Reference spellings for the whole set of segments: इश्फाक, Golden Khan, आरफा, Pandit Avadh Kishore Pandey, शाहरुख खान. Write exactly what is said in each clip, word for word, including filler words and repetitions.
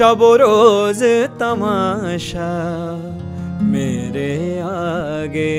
शबोरोज तमाशा मेरे आगे।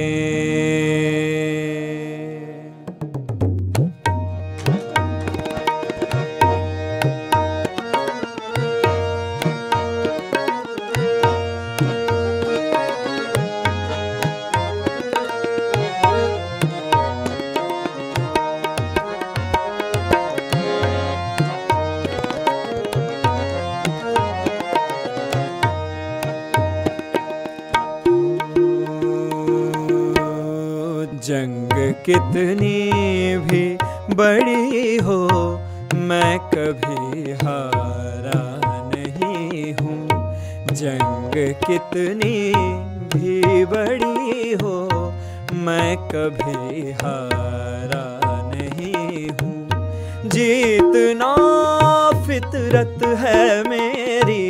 कितनी भी बड़ी हो मैं कभी हारा नहीं हूँ। जंग कितनी भी बड़ी हो मैं कभी हारा नहीं हूँ। जीतना फितरत है मेरी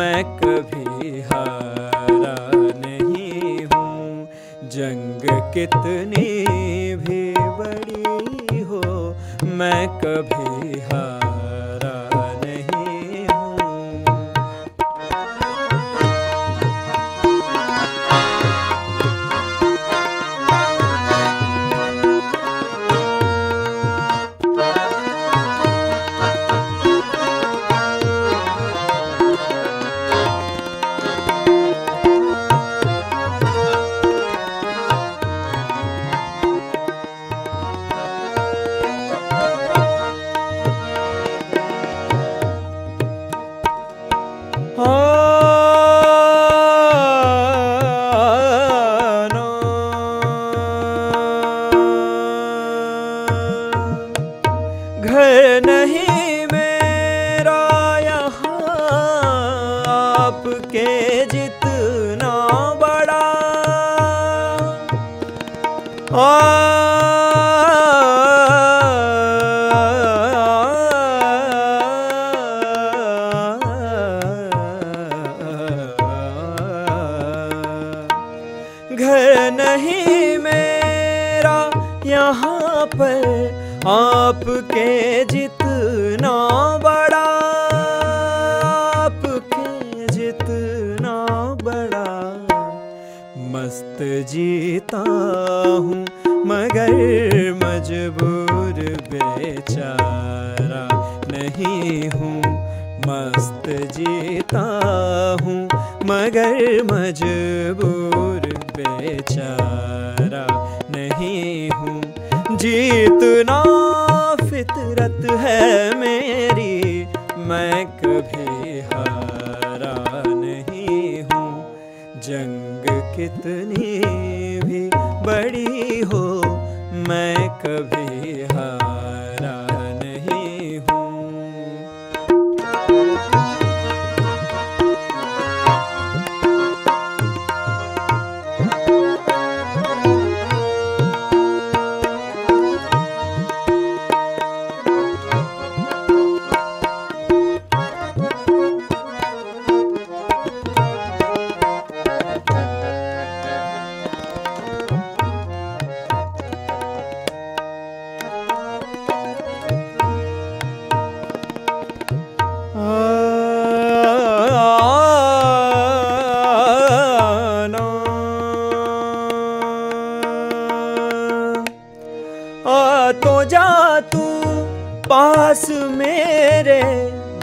मैं कभी हारा नहीं हूँ। जंग कितनी मैं कभी हारा नहीं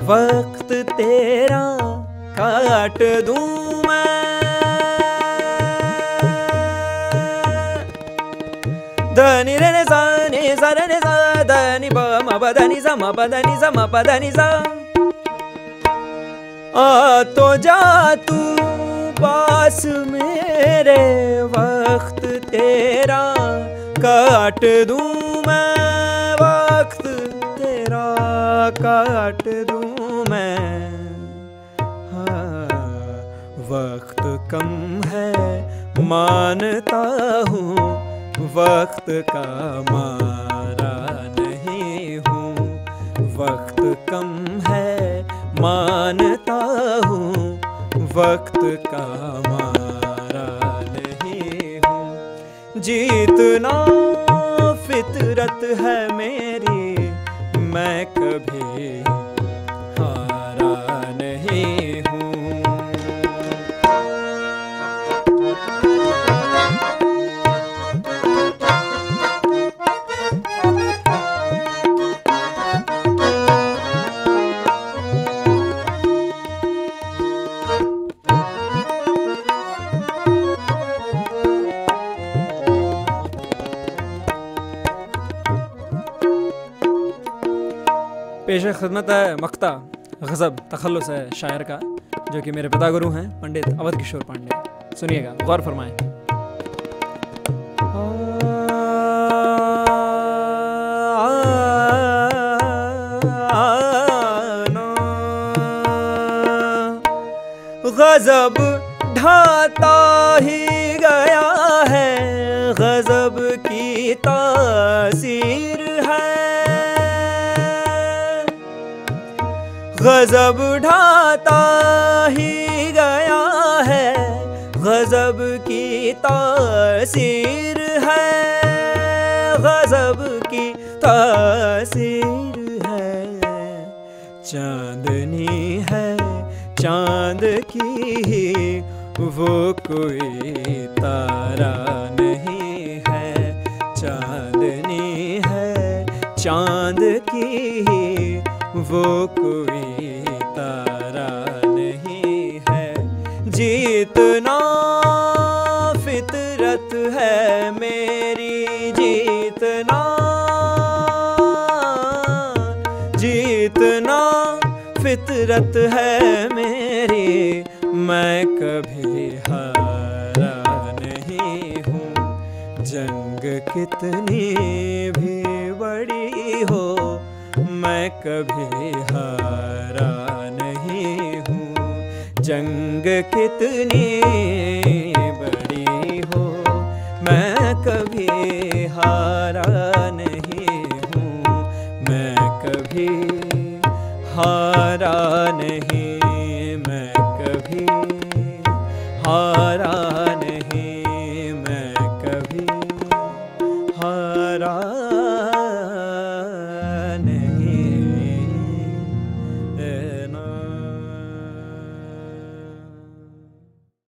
वक्त तेरा काट दूं मैं। धनी रे ने सा ने सा रे ने सा धनी ब म ब धनी सा म ब धनी सा म ब धनी सा। आ तो जा तू पास मेरे वक्त तेरा काट दूं मैं, वक्त तेरा काट दूं मैं। हाँ वक्त कम है मानता हूँ, वक्त का मारा नहीं हूँ। वक्त कम है मानता हूँ, वक्त का मारा नहीं हूँ। जीतना फितरत है मेरी, मैं कभी हारा नहीं हूँ। पेशे खिदमत है मक्ता गज़ब तखल्लुस है शायर का, जो कि मेरे पिता गुरु हैं पंडित अवध किशोर पांडे। सुनिएगा, गौर फरमाएं। गज़ब ढाता ही गया है, गज़ब की तासीर है। गज़ब ढाता ही गया है, गज़ब की तासीर है। गज़ब की तासीर है। चांदनी है चांद की ही, वो कोई तारा नहीं है। चांदनी है चांद की ही, वो कोई तारा नहीं है। जीतना फितरत है मेरी, जीतना जीतना फितरत है मेरी। मैं कभी हारा नहीं हूँ। जंग कितनी भी बड़ी हो, मैं कभी हारा नहीं हूँ। जंग कितनी बड़ी हो, मैं कभी हारा नहीं हूँ। मैं कभी हारा नहीं, मैं कभी हारा।